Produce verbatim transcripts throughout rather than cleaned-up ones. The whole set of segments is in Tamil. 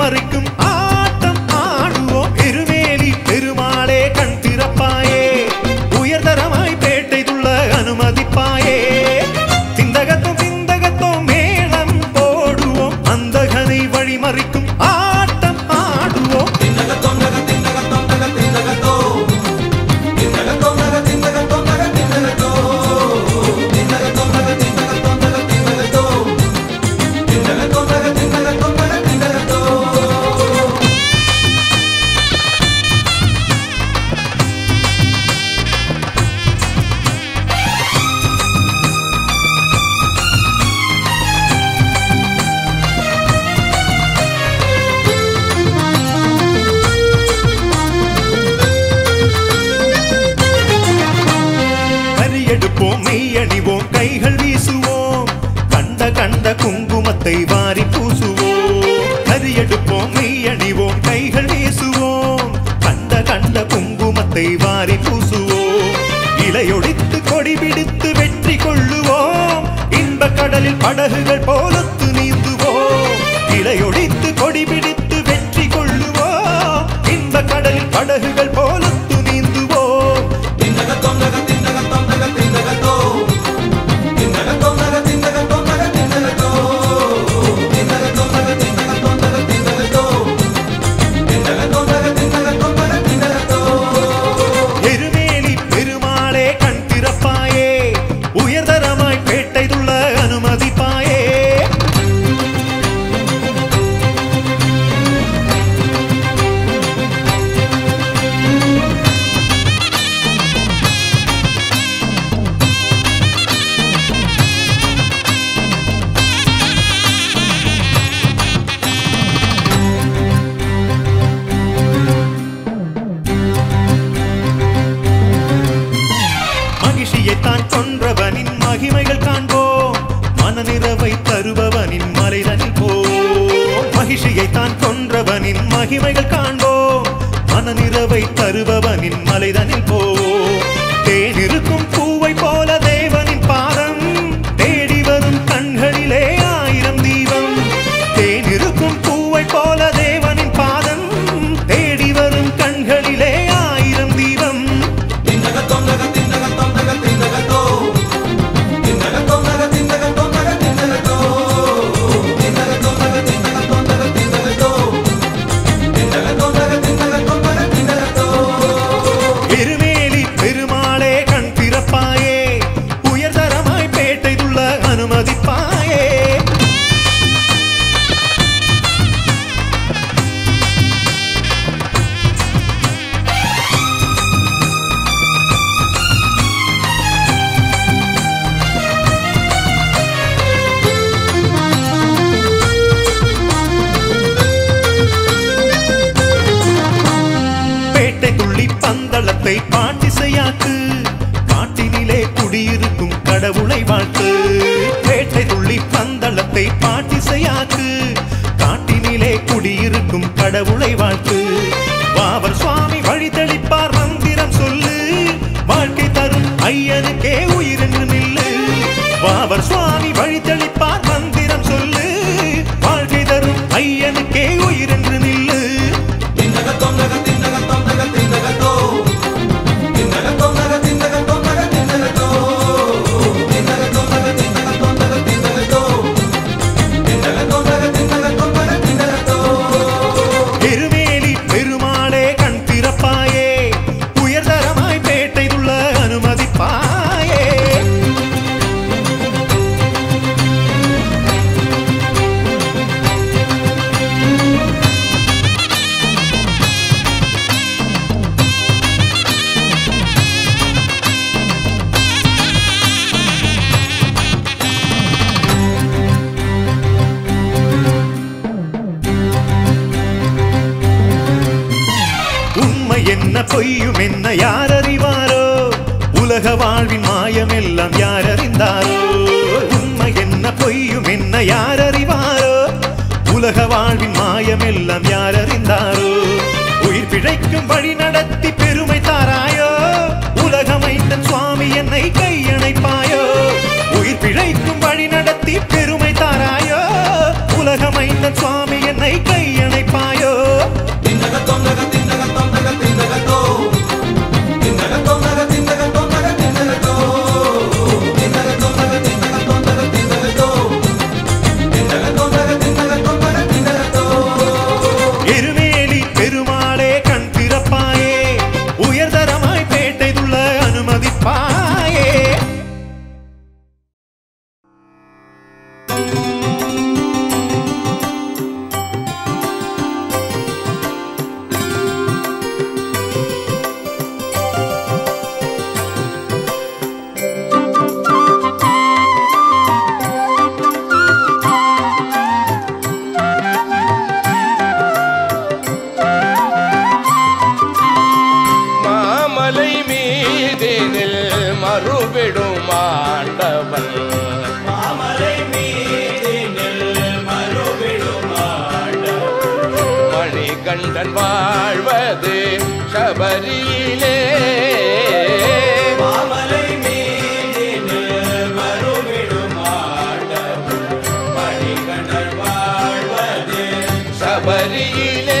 மறிக்கும் ஆட்டம் ஆடுவோம் திருமேலி பெருமாளே கண் திறப்பாயே உயர்தரமாய் பேட்டை துள்ள அனுமதிப்பாயே திந்தகத்தும் திந்தகத்தும் மேளம் போடுவோம் அந்தகனை வழி மறிக்கும் ஆட்டம் ஆடுவோம் எருமேலி பெருமாளே கண் திறப்பாயே உயர்தரமாய் பேட்டைதுள்ள அனுமதிப்பாயே. மணிகண்டன் வாழ்வது சபரியிலே மாமலை மீதினில் மறுவிடும் ஆண்டவன் மணிகண்டன் வாழ்வது சபரியிலே.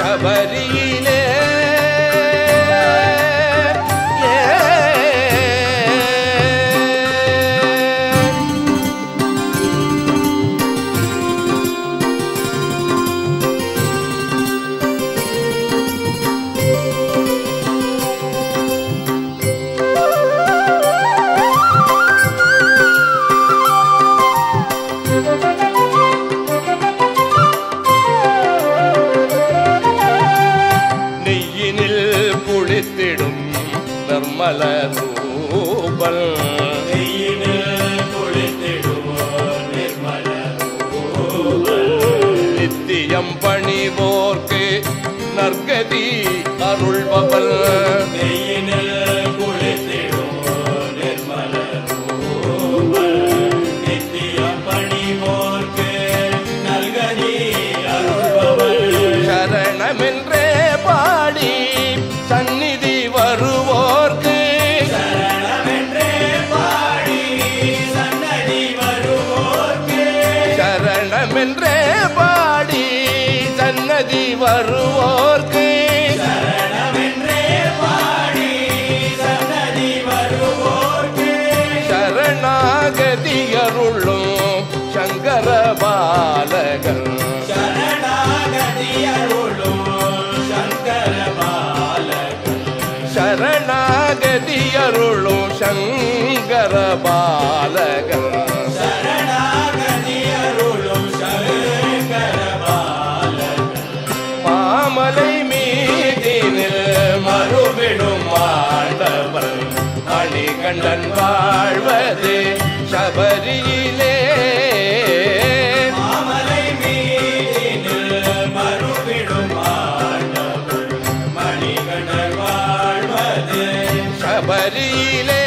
சபரியிலே. நித்தியம் பணிவோர்க்கு நற்கதி அருள்பவள் சரணமென்றே பாடி சந்நிதி வருவோர்க்கு சரணமென்றே பாடி சன்னதி வருவோர்க்கு சரணமென்றே பாடி சன்னதி வருவோர்க்கு சரணாகதி அருளும் சங்கர பாலகன் சரணாகதி அருளும் சங்கர பாலகன் சரணாகதி அருளும் சங்கர பாலகன் மணிகண்டன் வாழ்வது சபரியிலே மாமலை மீதினில் மறுவிடும் ஆண்டவன் மணிகண்டன் வாழ்வது சபரியிலே.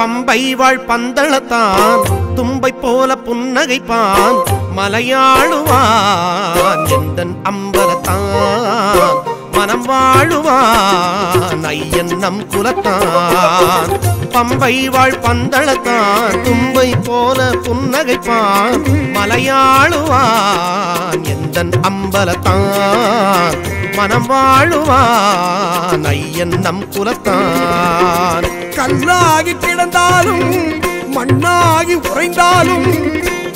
பம்பை வாழ் பந்தளத்தான் தும்பை போல புன்னகைப்பான் மலையாளுவான் எந்தன் அம்பலத்தான் மனம் வாழுவான் ஐயன் நம் குலத்தான் பம்பை வாழ் பந்தளத்தான் தும்பை போல புன்னகைப்பான் மலையாளுவான் எந்தன் அம்பலத்தான் மனம் வாழுவான் ஐயன் நம் குலத்தான். கல்லாகி கிடந்தாலும் மண்ணாகி உறைந்தாலும்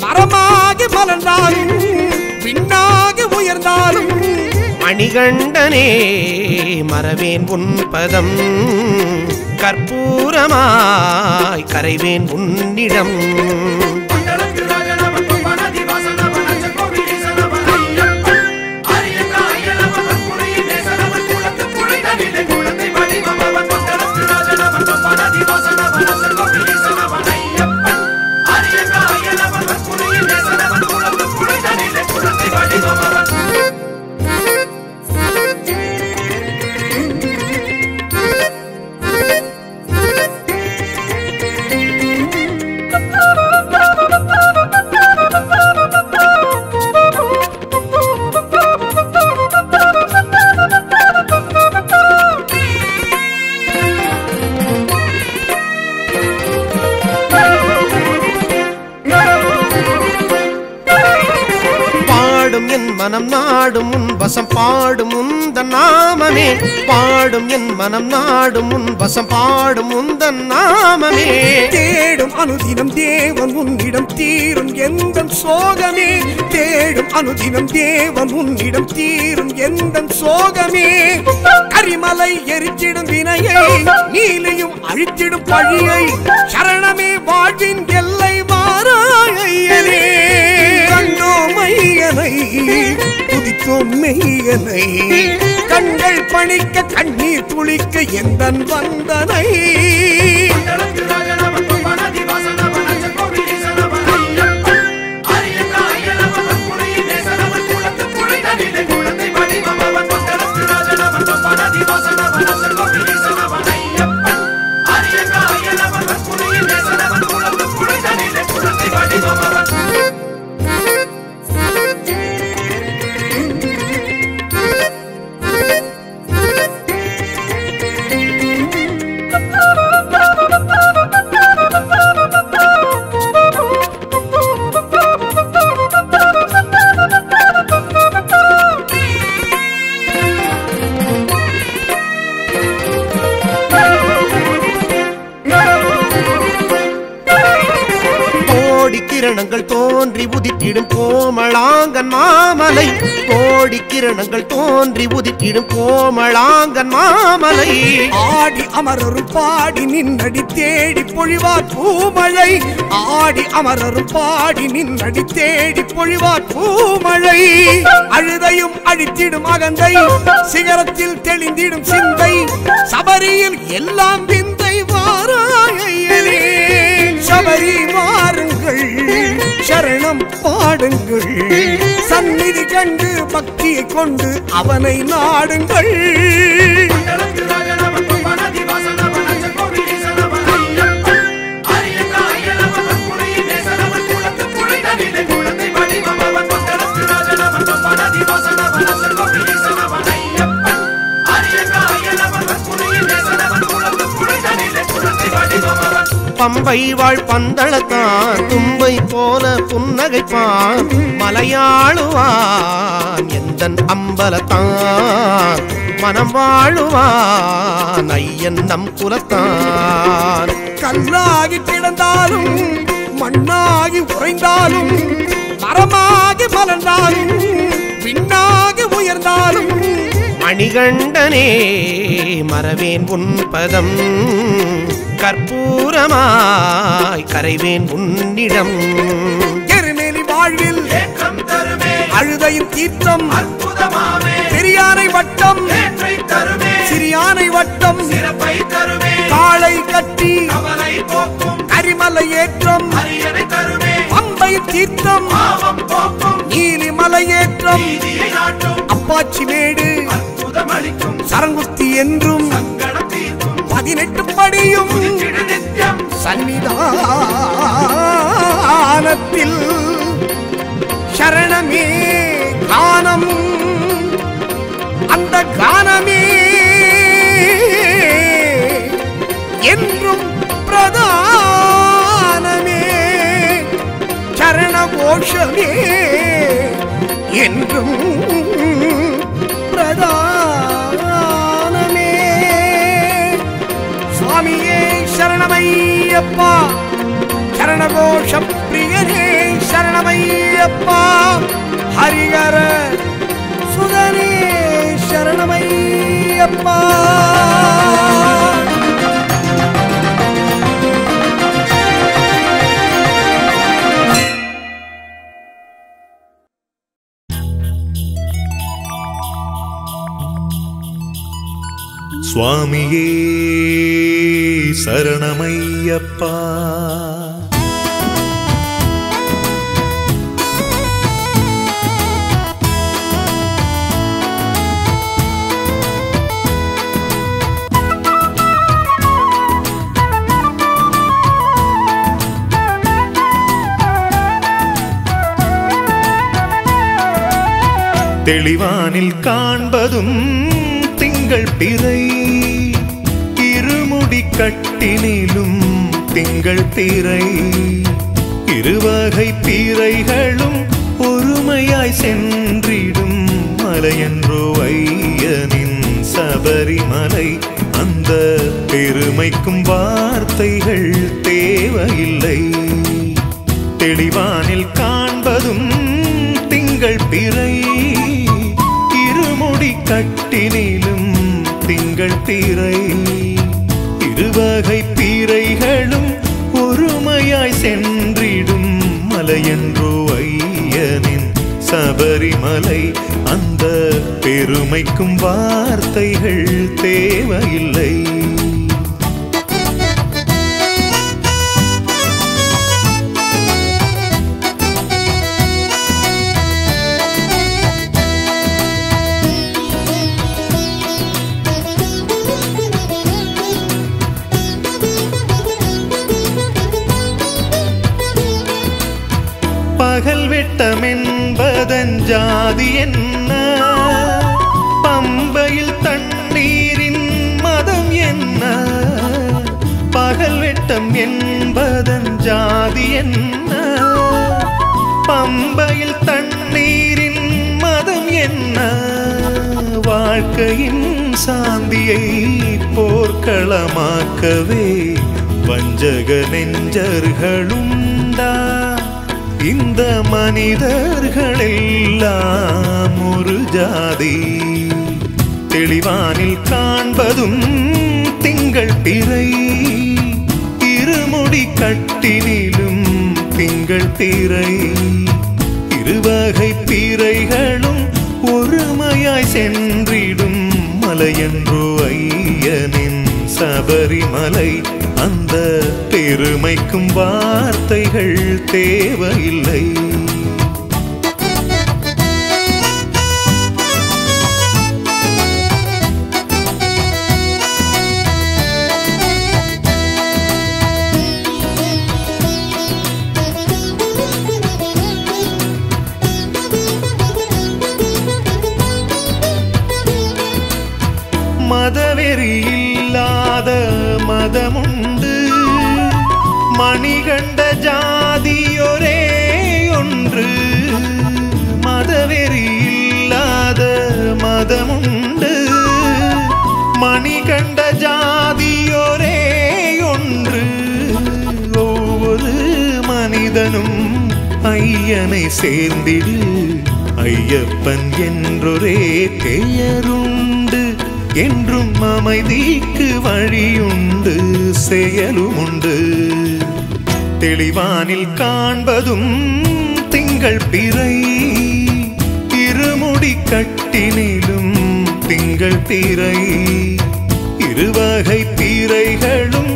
மரமாகி மலர்ந்தாலும் பின்னாகி உயர்ந்தாலும் மணிகண்டனே மறவேன் உன் பதம் கற்பூரமாய் கரைவேன் உன்னிடம். மனம் நாடும் உன் வசம் பாடும் உந்த நாமமே பாடும் என் மனம் நாடும் உன் வசம் பாடும் உந்த நாமமே தேடும் அனுதினம் தேவன் உன்னிடம் தீரும் எந்தன் சோகமே தேடும் அனுதினம் தேவன் உன்னிடம் தீரும் எந்தன் சோகமே கரிமலை எரித்திடும் வினையை நீலையும் அழித்திடும் பழியை சரணமே வாழ்வின் எல்லை மாறாயையனே. மையனை துதிக்கும் மெய்யனை கண்கள் பணிக்க கண்ணீர் துளிக்க எந்தன் வந்தனை கிரணங்கள் தோன்றி உதித்திடும் கோமளாங்கன் மாமலை கோடி கிரணங்கள் தோன்றி உதித்திடும் கோமளாங்கன் மாமலை ஆடி அமரரும் பாடி நின்னடி தேடி பொழிவார் பூமழை ஆடி அமரரும் பாடி நின்னடி தேடி பொழிவார் பூமழை அழுதையும் அழித்திடும் அகந்தை சிகரத்தில் தெளிந்திடும் சிந்தை சபரியில் எல்லாம் விந்தை வாராயையலே. சபரி வாருங்கள் சரணம் பாடுங்கள் சந்நிதி கண்டு பக்தியை கொண்டு அவனை நாடுங்கள். பம்பை வாழ் பந்தளத்தான் தும்பை போல புன்னகைப்பான் மலையாளுவான் எந்தன் அம்பலத்தான் மனம் வாழுவான் ஐயன் நம் குலத்தான். கல்லாகி கிடந்தாலும் மண்ணாகி உறைந்தாலும் மரமாகி மலர்ந்தாலும் பின்னாகி உயர்ந்தாலும் மணிகண்டனே மறவேன் உன் பதம் கற்பூரமாய் கரைவேன் உன்னிடம். எருமேலி வாழ்வில் அழுதையின் தீர்த்தம் பெரியானை வட்டம் சிறியானை வட்டம் காளை கட்டி கரிமலை ஏற்றம் பம்பை தீர்த்தம் நீலி மலையேற்றம் அப்பாச்சி மேடு சரங்குத்தி என்றும் பதினெட்டு படியும் சன் சரணத்தில் சரணமே கானம் அந்த கானமே என்றும் பிரதானமே சரண கோஷமே என்றும் பிரதானமே சுவாமியே சரணமையப்பா சரணகோஷம் பிரியனே சரணமையப்பா ஹரிகர சுதனே சரணமையப்பா சுவாமியே சரணமையப்பா தெளிவானில் காண்பதும் திங்கள் பிறை இருமுடி கட்டினிலும் திங்கள் பிறை இருவகை பிறைகளும் ஒருமையாய் சென்றிடும் மலையன்றோ ஐயனின் சபரிமலை அந்த பெருமைக்கும் வார்த்தைகள் தேவையில்லை தெளிவானில் காண்பதும் திங்கள் பிறை கட்டினிலும் திங்கள் பிறை இருவகை பிறைகளும் ஒருமையாய் சென்றிடும் மலையன்றோ ஐயனின் சபரிமலை அந்த பெருமைக்கும் வார்த்தைகள் தேவையில்லை ஜாதி என்ன பம்பையில் தண்ணீரின் மதம் என்ன பகல் வெட்டம் என்பதன் ஜாதி என்ன பம்பையில் தண்ணீரின் மதம் என்ன வாழ்க்கையின் சாந்தியை போர்க்களமாக்கவே வஞ்சக நெஞ்சர்களுண்டா இந்த மனிதர்களெல்லாம் ஒரு ஜாதி தெளிவானில் காண்பதும் திங்கள் பிறை இருமுடி கட்டினிலும் திங்கள் பிறை இருவகை பிறைகளும் ஒருமையாய் சென்றிடும் மலையன்றோ ஐயனின் சபரிமலை அந்த பெருமைக்கும் வார்த்தைகள் தேவையில்லை மணிகண்ட ஜாதி ஒரே ஒன்று மதவெறி இல்லாத மதமுண்டு மணிகண்ட ஜாதி ஒரே ஒன்று ஒவ்வொரு மனிதனும் ஐயனை சேர்ந்திடு ஐயப்பன் என்றொரே பெயருண்டு என்றும் அமைதிக்கு வழியுண்டு செயலுமுண்டு தெளிவானில் காண்பதும் திங்கள் பிறை இருமுடி கட்டினிலும் திங்கள் பிறை இருவகை பிறைகளும்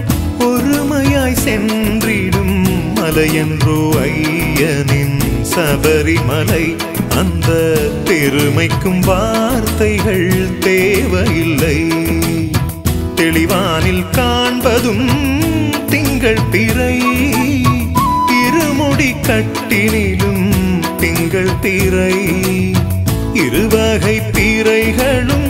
ஒருமையாய் சென்றிடும் மலையன்றோ ஐயனின் சபரிமலை அந்த பெருமைக்கும் வார்த்தைகள் தேவையில்லை தெளிவானில் காண்பதும் திங்கள் பிறை இருமுடி கட் பிறை இருவகை பிறைகளும்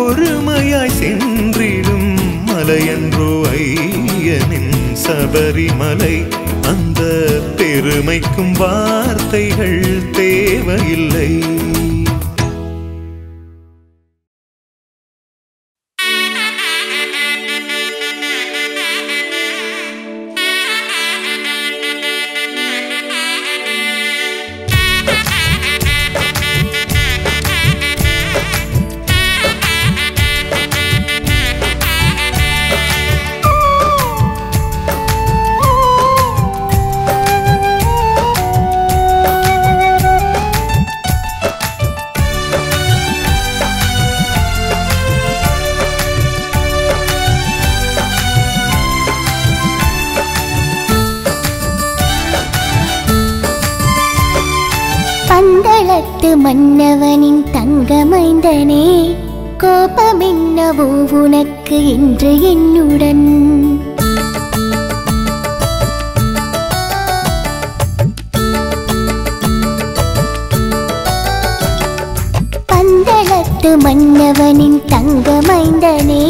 ஒருமையாய் சென்றிடும் மலையன்றோ ஐயனின் சபரிமலை. அந்த பெருமைக்கும் வார்த்தைகள் தேவையில்லை. பந்தளத்து மன்னவனின் தங்கமைந்தனே, கோபமென்னவோ உனக்கு என்று என்னுடன்? பந்தளத்து மன்னவனின் தங்கமைந்தனே,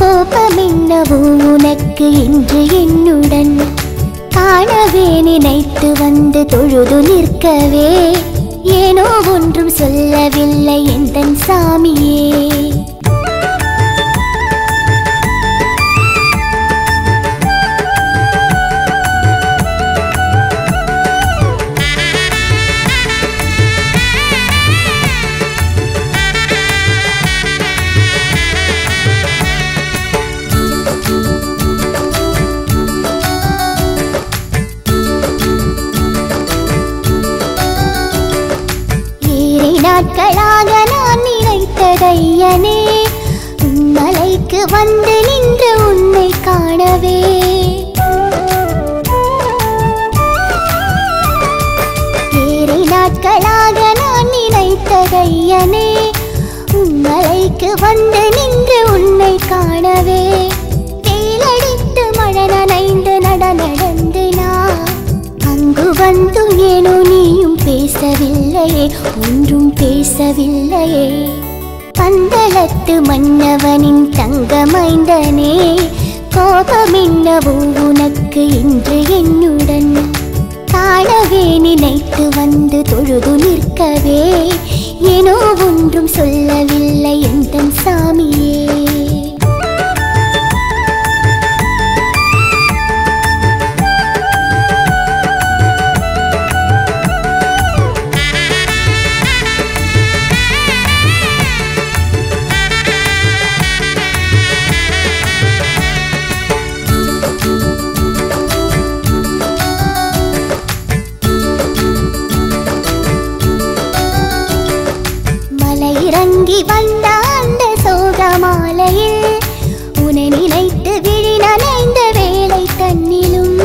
கோபமென்னவோ உனக்கு என்று என்னுடன்? காணவே நினைத்து வந்து தொழுது நிற்கவே ஏனோ ஒன்றும் சொல்லவில்லை எந்தன் சாமியே. நாட்களாக நான் நினைத்ததையனே, மலைக்கு வந்து நின்று உன்னை காணவே. ஏழை நாட்களாக நான் நினைத்ததையனே, மலைக்கு வந்து நின்று உன்னை காணவே. தேலடித்து மழை நனைந்து நடந்து நான் அங்கு வந்து ஏனோ நீயும் பேசவில்லையே, ஒன்றும் பேசவில்லையே. பந்தளத்து மன்னவனின் தங்கமைந்தனே, கோபமென்னவோ உனக்கு என்று என்னுடன்? காணவே நினைத்து வந்து தொழுது நிற்கவே ஏனோ ஒன்றும் சொல்லவில்லை எந்தன் சாமியே. வந்த அந்த சோக மாலையில் உன்னை நினைத்து விழி நனைந்த வேலை தன்னிலும்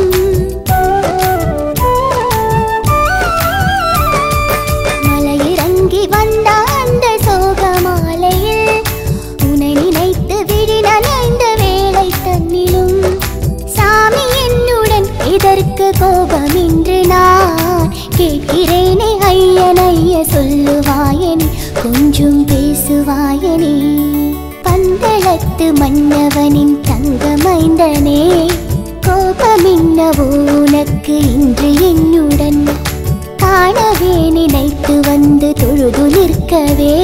மலையிறங்கி வந்த அந்த சோக மாலையில் உன்னை நினைத்து விழி நனைந்த வேலை தன்னிலும் சாமி என்னுடன் இதற்கு கோபம் என்று நான் கேட்கிறேனே. ஐயனைய சொல்லுவாயனே, கொஞ்சம் பேசுவாயனே. பந்தளத்து மன்னவனின் தங்கமைந்தனே, கோபமென்னவோ உனக்கு இன்று என்னுடன்? காணவே நினைத்து வந்து தொழுது நிற்கவே